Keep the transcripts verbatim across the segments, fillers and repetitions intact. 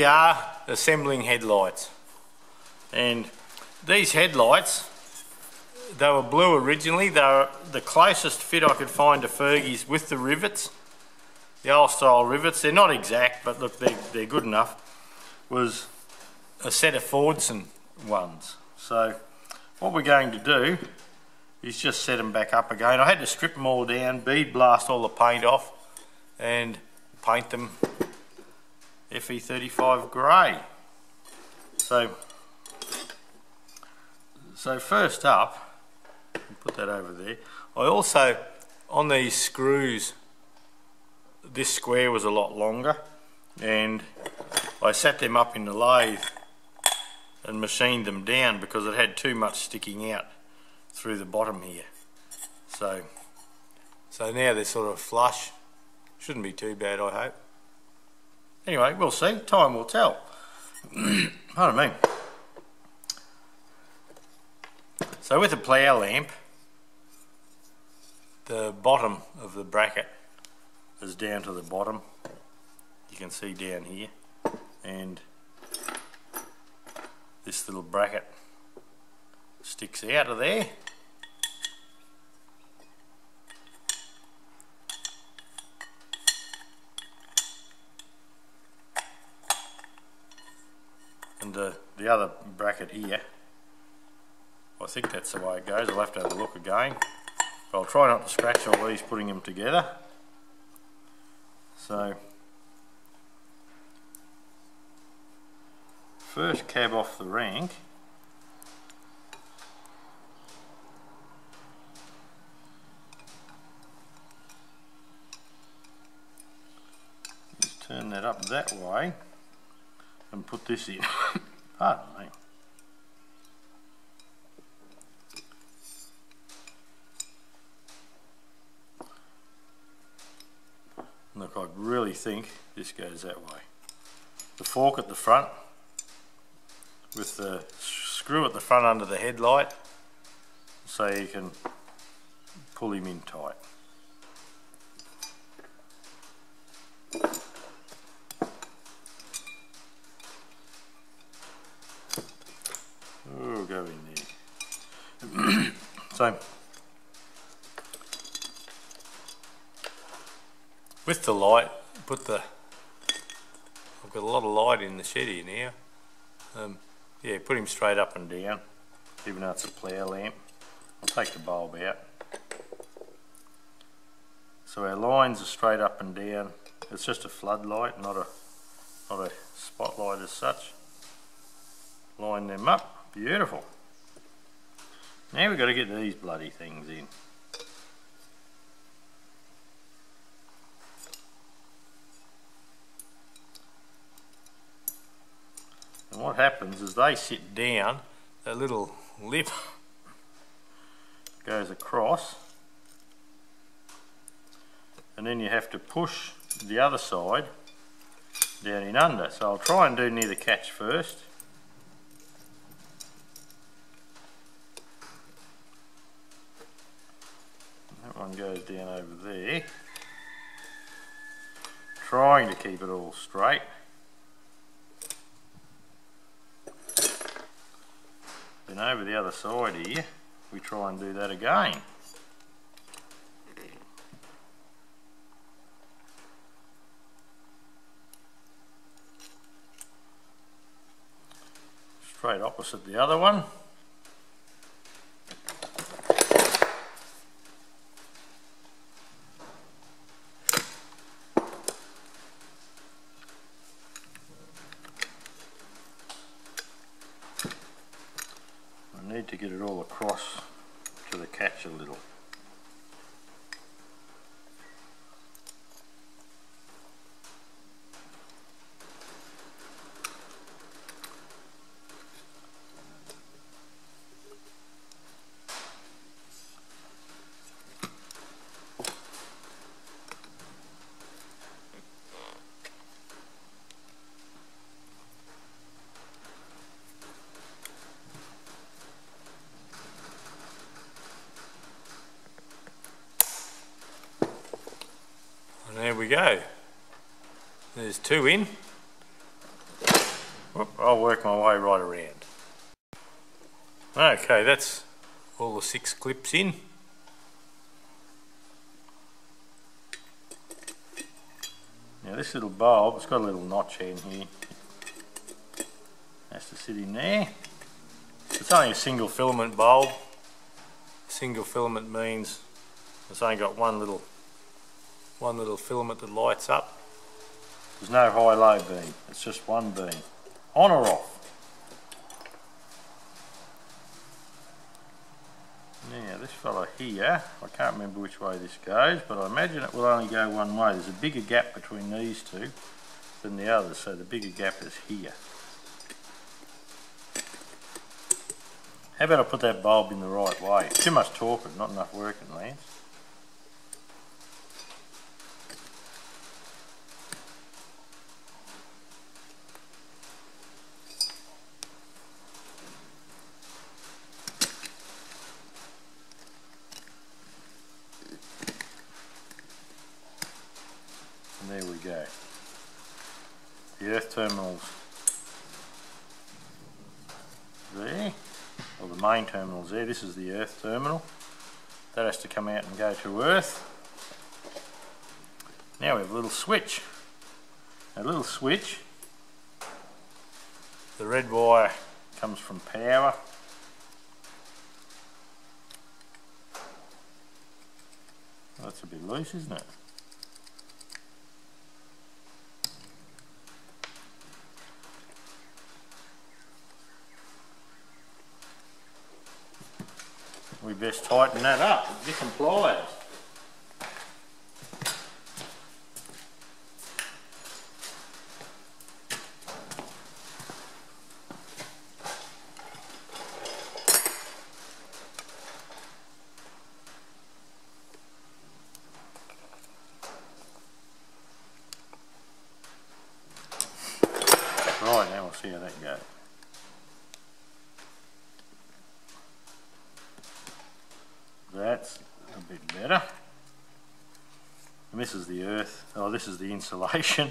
we are assembling headlights, and these headlights, they were blue originally. They were the closest fit I could find to Fergie's with the rivets, the old style rivets. They're not exact, but look, they're, they're good enough. Was a set of Fordson ones. So what we're going to do is just set them back up again. I had to strip them all down, bead blast all the paint off, and paint them F E thirty-five grey. So, so first up, put that over there. I also, on these screws, this square was a lot longer, and I sat them up in the lathe and machined them down because it had too much sticking out through the bottom here. So, so now they're sort of flush. Shouldn't be too bad, I hope. Anyway, we'll see. Time will tell. Pardon me. So with a plough lamp, the bottom of the bracket is down to the bottom. You can see down here, and this little bracket sticks out of there. And the, the other bracket here, I think that's the way it goes. I'll have to have a look again. But I'll try not to scratch all these putting them together. So, first cab off the rank. Just turn that up that way and put this in. Pardon me. Look, I really think this goes that way. The fork at the front with the screw at the front under the headlight, so you can pull him in tight. Oh, go in there. So, with the light, put the, I've got a lot of light in the shed here now. Um, yeah, put him straight up and down, even though it's a plough lamp. I'll take the bulb out. So our lines are straight up and down. It's just a floodlight, not a not a spotlight as such. Line them up, beautiful. Now we've got to get these bloody things in. And what happens is they sit down, that little lip goes across, and then you have to push the other side down in under. So I'll try and do near the catch first. That one goes down over there. Trying to keep it all straight. Then over the other side here, we try and do that again. Straight opposite the other one. To get it all across to the catch a little. There we go. There's two in. I'll work my way right around. Okay, that's all the six clips in. Now this little bulb, it's got a little notch in here. Has to sit in there. It's only a single filament bulb. Single filament means it's only got one little one little filament that lights up. There's no high-low beam, it's just one beam. On or off. Now this fella here, I can't remember which way this goes, but I imagine it will only go one way. There's a bigger gap between these two than the others, so the bigger gap is here. How about I put that bulb in the right way? Too much talking, not enough working, Lance. There we go. The earth terminals there, or the main terminals there. This is the earth terminal. That has to come out and go to earth. Now we have a little switch. A little switch. The red wire comes from power. That's a bit loose, isn't it? We best tighten that up with different pliers. Right, now we'll see how that goes. That's a bit better. And this is the earth. Oh, this is the insulation.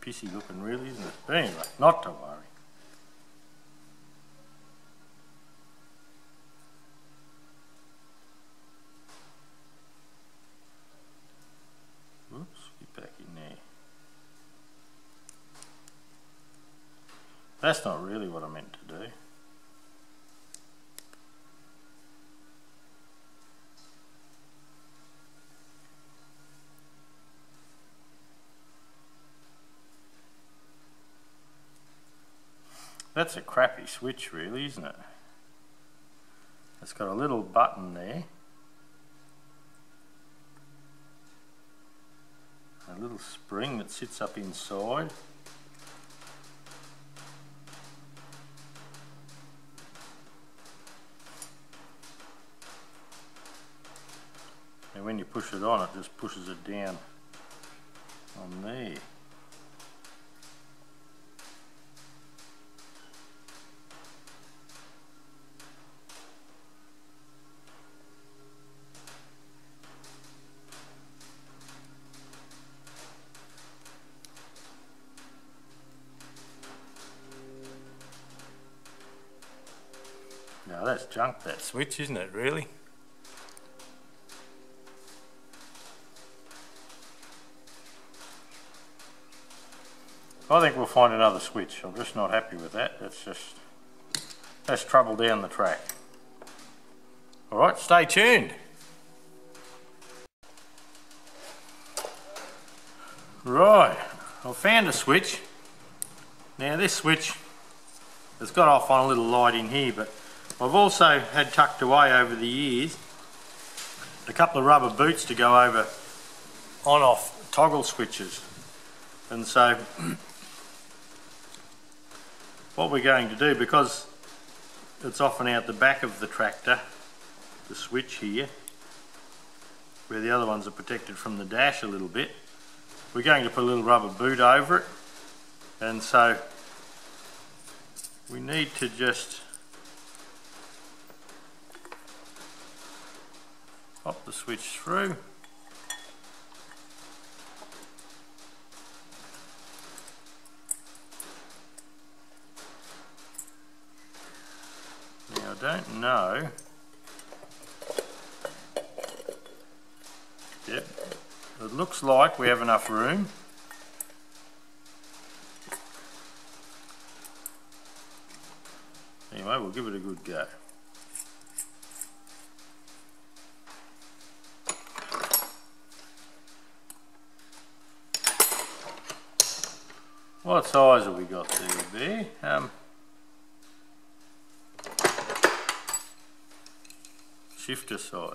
Bit pissy looking really, isn't it? But anyway, not to worry. Oops, get back in there. That's not really what I meant to do. That's a crappy switch really, isn't it? It's got a little button there. A little spring that sits up inside. And when you push it on, it just pushes it down on there. Now that's junk, that switch, isn't it, really? I think we'll find another switch. I'm just not happy with that. That's just, that's trouble down the track. Alright, stay tuned. Right, I found a switch. Now this switch has got off on a little light in here, but I've also had tucked away over the years a couple of rubber boots to go over on-off toggle switches. And so what we're going to do, because it's often out the back of the tractor, the switch here, where the other ones are protected from the dash a little bit, we're going to put a little rubber boot over it. And so we need to just pop the switch through. don't know. Yep, it looks like we have enough room. Anyway, we'll give it a good go. What size have we got there, B? Um, shifter size.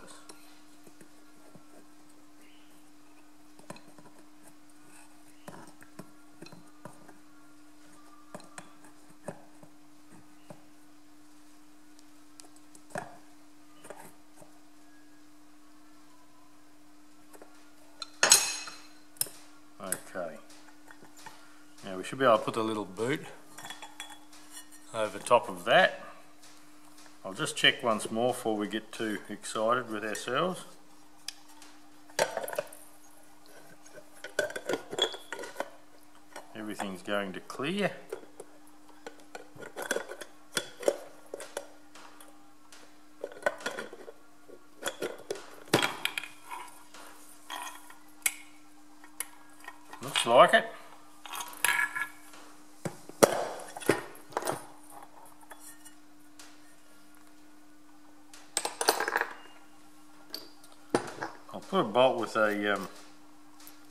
Should be able to put a little boot over top of that. I'll just check once more before we get too excited with ourselves. Everything's going to clear. Looks like it. Put a bolt with a um,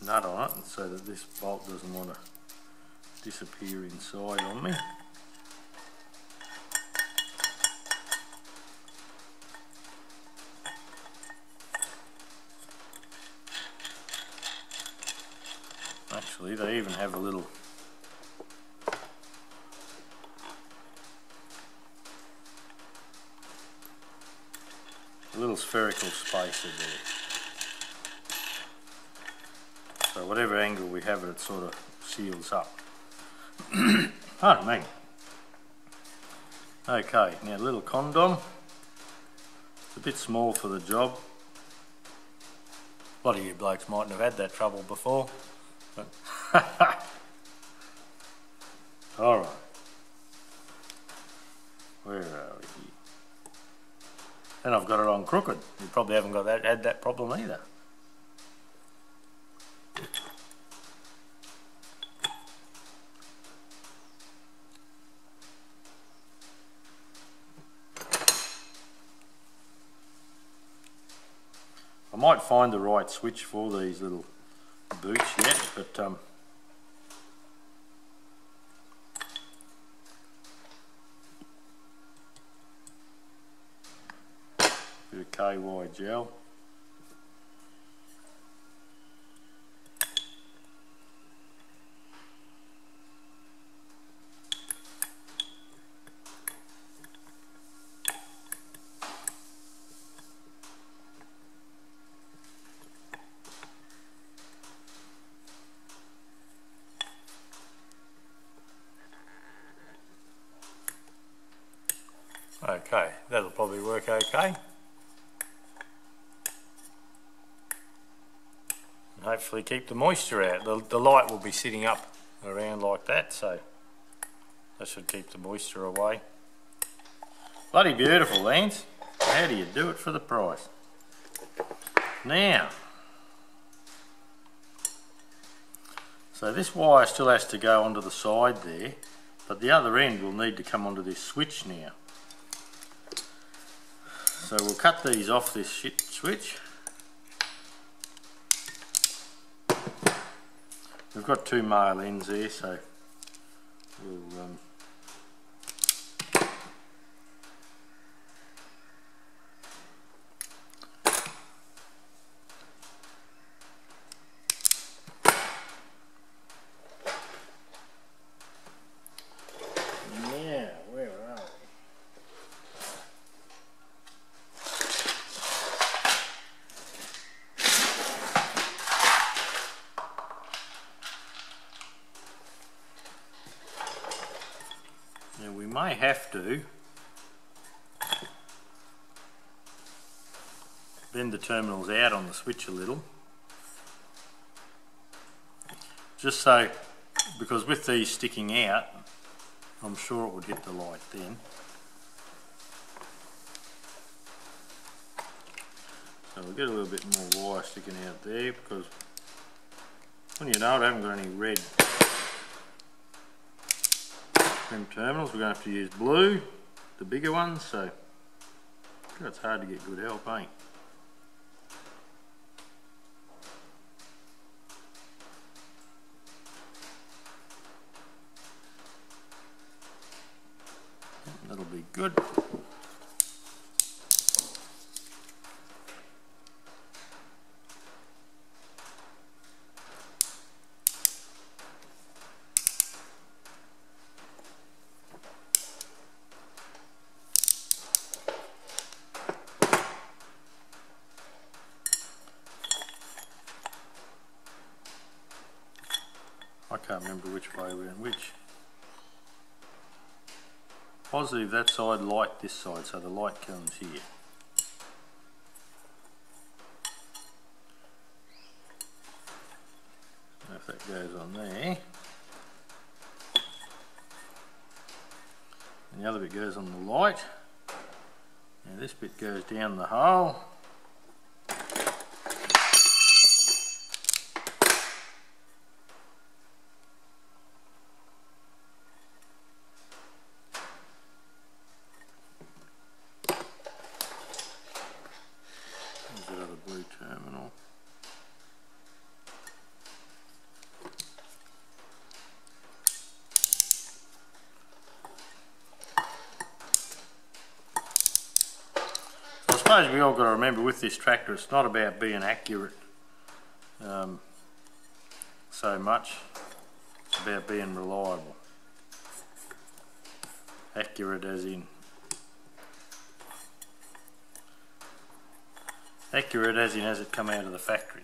nut on it so that this bolt doesn't want to disappear inside on me. Actually, they even have a little a little spherical spacer there. So whatever angle we have it, it sort of seals up. Pardon me. Okay, now little condom. It's a bit small for the job. A lot of you blokes mightn't have had that trouble before. But alright. Where are we here? And I've got it on crooked. You probably haven't got that had that problem either. I might find the right switch for these little boots yet, but um, bit of K Y gel. Okay, that'll probably work okay. And hopefully keep the moisture out. The, the light will be sitting up around like that, so that should keep the moisture away. Bloody beautiful, Lance. How do you do it for the price? Now, so this wire still has to go onto the side there, but the other end will need to come onto this switch now. So we'll cut these off this shit switch. We've got two male ends there, so we'll um, I have to bend the terminals out on the switch a little, just so, because with these sticking out I'm sure it would hit the light then. So we get a little bit more wire sticking out there, because when you know it, I haven't got any red trim terminals. We're going to have to use blue, the bigger ones, so it's hard to get good help, eh? That'll be good. I can't remember which way we're in which. Positive that side, light this side, so the light comes here. So if that goes on there, and the other bit goes on the light. Now this bit goes down the hole. I suppose we all got to remember with this tractor, it's not about being accurate um, so much, it's about being reliable. Accurate as in, accurate as in as it come out of the factory.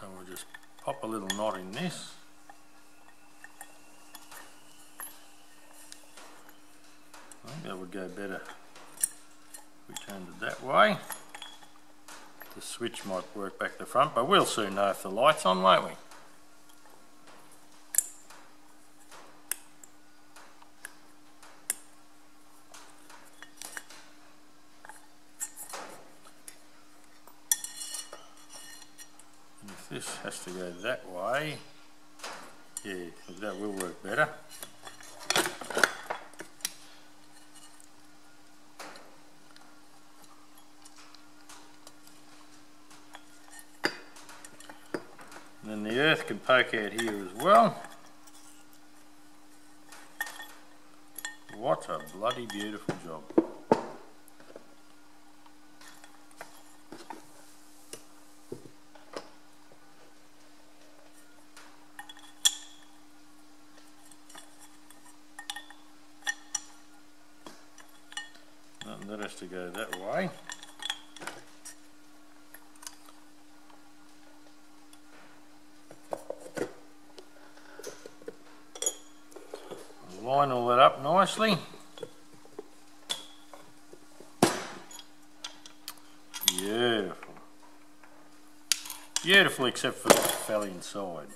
So we'll just pop a little knot in this. I think that would go better if we turned it that way. The switch might work back the front, but we'll soon know if the light's on, won't we? And if this has to go that way, yeah, that will work better. And the earth can poke out here as well. What a bloody beautiful job. And that has to go that way. Line all that up nicely. Beautiful. Beautiful, except for the fell inside.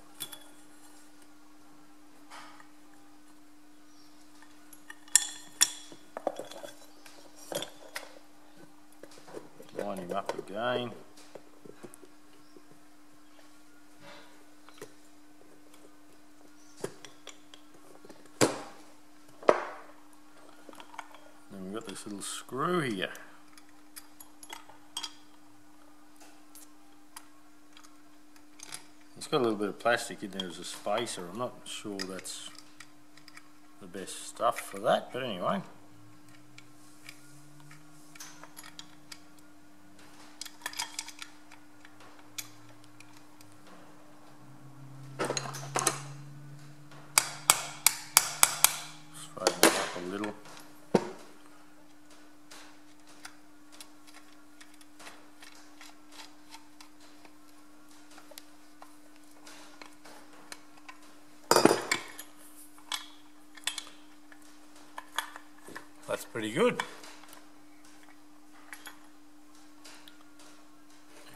Line him up again. This little screw here. It's got a little bit of plastic in there as a spacer. I'm not sure that's the best stuff for that, but anyway. Straighten it up a little. That's pretty good.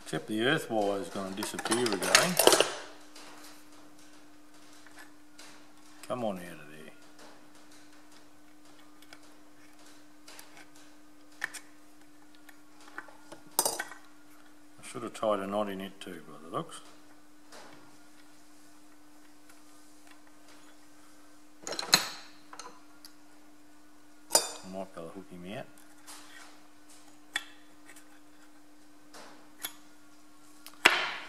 Except the earth wire is going to disappear again. Come on out of there. Should have tied a knot in it too, by the looks. I might be able to hook him out.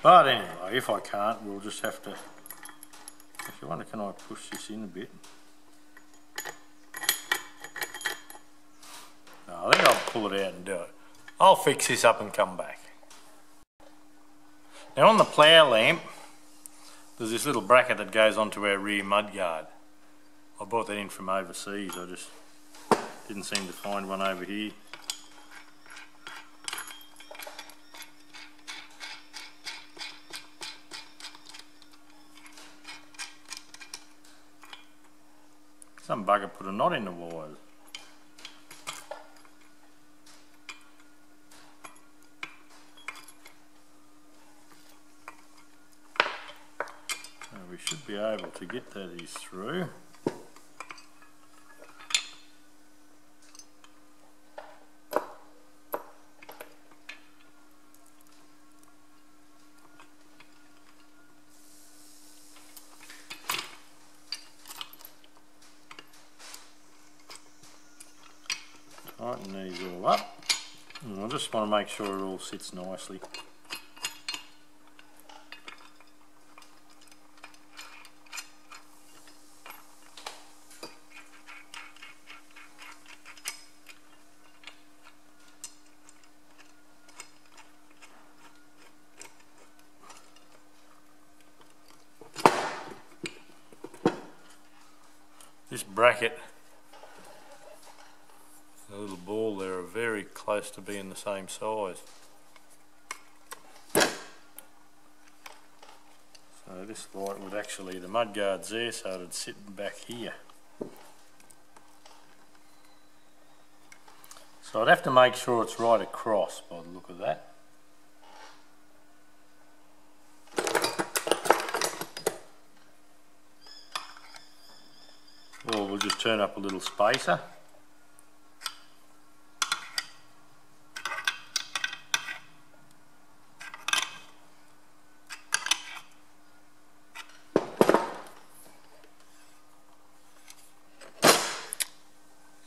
But anyway, if I can't, we'll just have to... If you wonder, can I push this in a bit? No, I think I'll pull it out and do it. I'll fix this up and come back. Now on the plough lamp, there's this little bracket that goes onto our rear mudguard. I bought that in from overseas, I just didn't seem to find one over here. Some bugger put a knot in the wires. So we should be able to get that is through. Tighten these all up, and I just want to make sure it all sits nicely. This bracket, the little ball there, are very close to being the same size. So this light would actually, the mudguard's there, so it would sit back here. So I'd have to make sure it's right across by the look of that. Or we'll just turn up a little spacer.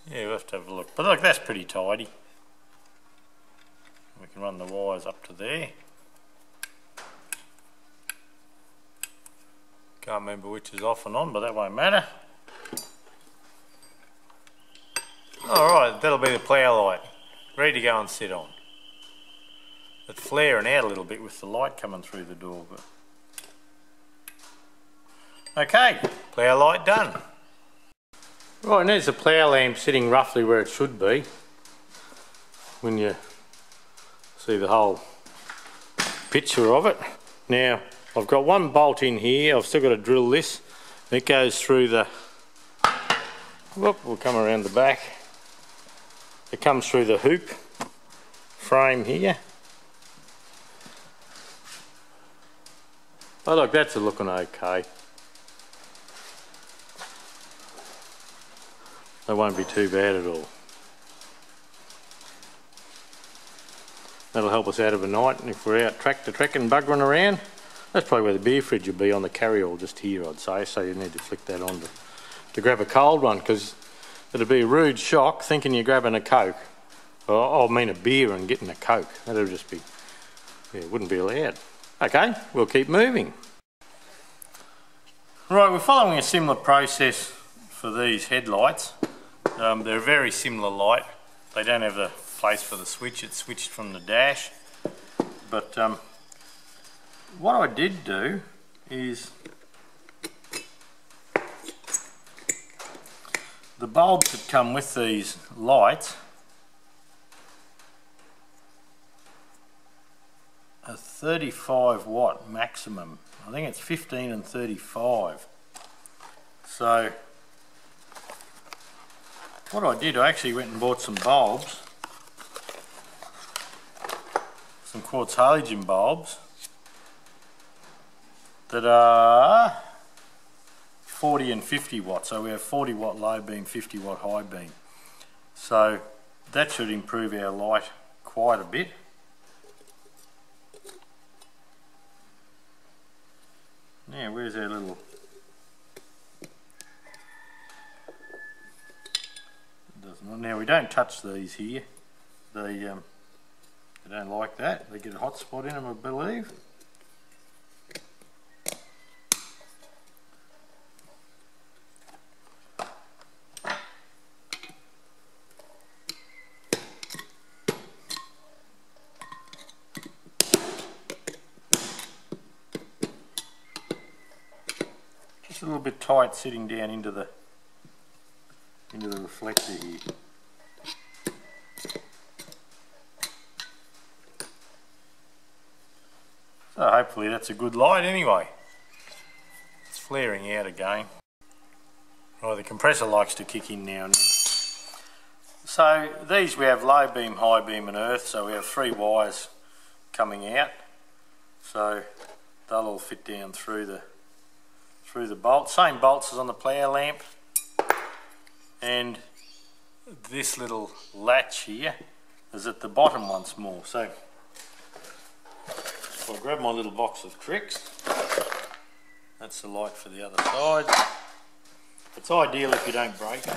Yeah, we'll have to have a look. But look, that's pretty tidy. We can run the wires up to there. Can't remember which is off and on, but that won't matter. Alright, that'll be the plough light. Ready to go and sit on. It's flaring out a little bit with the light coming through the door. But okay, plough light done. Right, and there's the plough lamp sitting roughly where it should be when you see the whole picture of it. Now, I've got one bolt in here, I've still got to drill this, and it goes through the... Whoop, we'll come around the back. It comes through the hoop frame here. Oh look, that's looking okay. That won't be too bad at all. That'll help us out of a night, and if we're out track to track and buggering around, that's probably where the beer fridge would be on the carryall just here, I'd say, so you need to flick that on to, to grab a cold one, because it'd be a rude shock thinking you're grabbing a Coke, or I mean a beer and getting a Coke. That'd just be, yeah, it wouldn't be allowed. Okay, we'll keep moving. Right, we're following a similar process for these headlights. Um, they're a very similar light. They don't have the place for the switch. It's switched from the dash. But um, what I did do is the bulbs that come with these lights are thirty-five watt maximum. I think it's fifteen and thirty-five. So what I did, I actually went and bought some bulbs, some quartz halogen bulbs that are forty and fifty watt, so we have forty watt low beam, fifty watt high beam. So that should improve our light quite a bit. Yeah, where's our little doesn't now we don't touch these here. They um they don't like that. They get a hot spot in them, I believe. Just a little bit tight sitting down into the into the reflector here. So hopefully that's a good light anyway. It's flaring out again. Right, the compressor likes to kick in now and then. So these we have low beam, high beam and earth, so we have three wires coming out. So they'll all fit down through the through the bolt. Same bolts as on the plough lamp. And this little latch here is at the bottom once more. So I'll grab my little box of tricks. That's the light for the other side. It's ideal if you don't break it.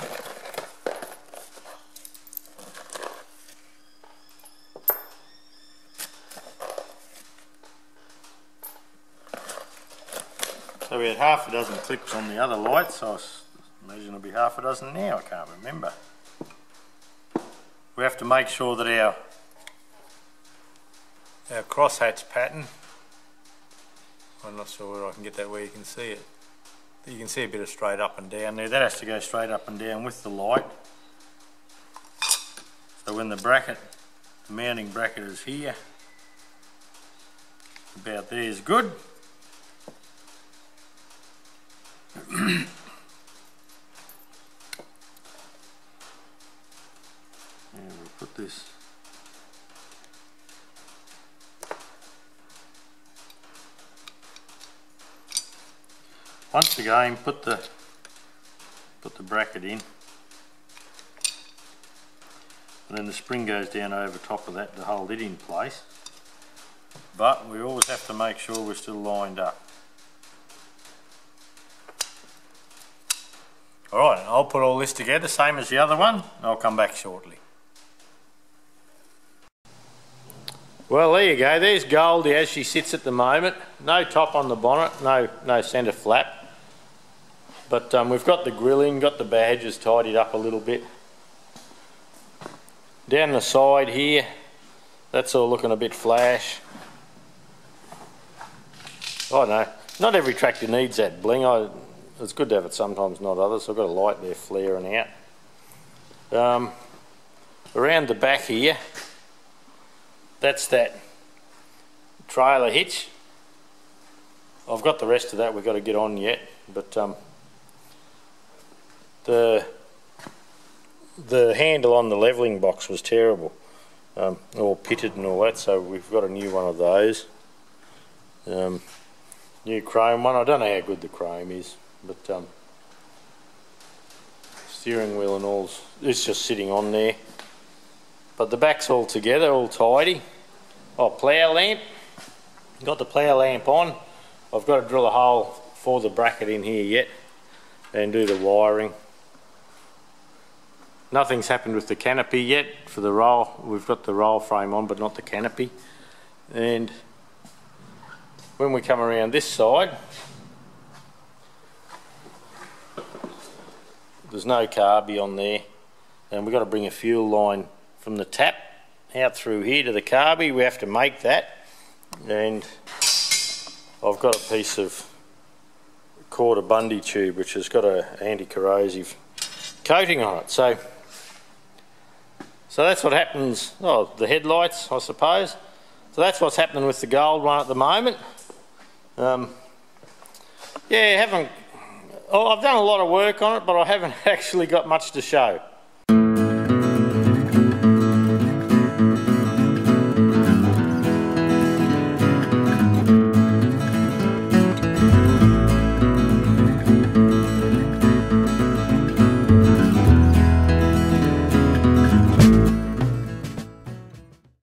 So we had half a dozen clips on the other light, so I imagine it'll be half a dozen now, I can't remember. We have to make sure that our Our crosshatch pattern, I'm not sure where I can get that where you can see it. You can see a bit of straight up and down there. That has to go straight up and down with the light. So when the bracket, the mounting bracket is here, about there is good. And we'll put this once again, put the put the bracket in, and then the spring goes down over top of that to hold it in place. But we always have to make sure we're still lined up. All right, I'll put all this together, same as the other one, and I'll come back shortly. Well, there you go. There's Goldie as she sits at the moment. No top on the bonnet, no no centre flap. But um, we've got the grill in, got the badges tidied up a little bit. Down the side here, that's all looking a bit flash. I know, not every tractor needs that bling. I, it's good to have it sometimes, not others. I've got a light there flaring out. Um, around the back here, that's that trailer hitch. I've got the rest of that we've got to get on yet, but um, the the handle on the levelling box was terrible, um, all pitted and all that, so we've got a new one of those, um, new chrome one. I don't know how good the chrome is, but um, steering wheel and all's it's just sitting on there. But the back's all together, all tidy. Oh, plough lamp. Got the plough lamp on. I've got to drill a hole for the bracket in here yet and do the wiring. Nothing's happened with the canopy yet for the roll. We've got the roll frame on, but not the canopy. And when we come around this side, there's no carby on there. And we've got to bring a fuel line from the tap out through here to the carby. We have to make that, and I've got a piece of quarter Bundy tube which has got a anti-corrosive coating on it. So so that's what happens. Oh, the headlights, I suppose. So that's what's happening with the gold one at the moment. Um, yeah, haven't. Oh, I've done a lot of work on it, but I haven't actually got much to show.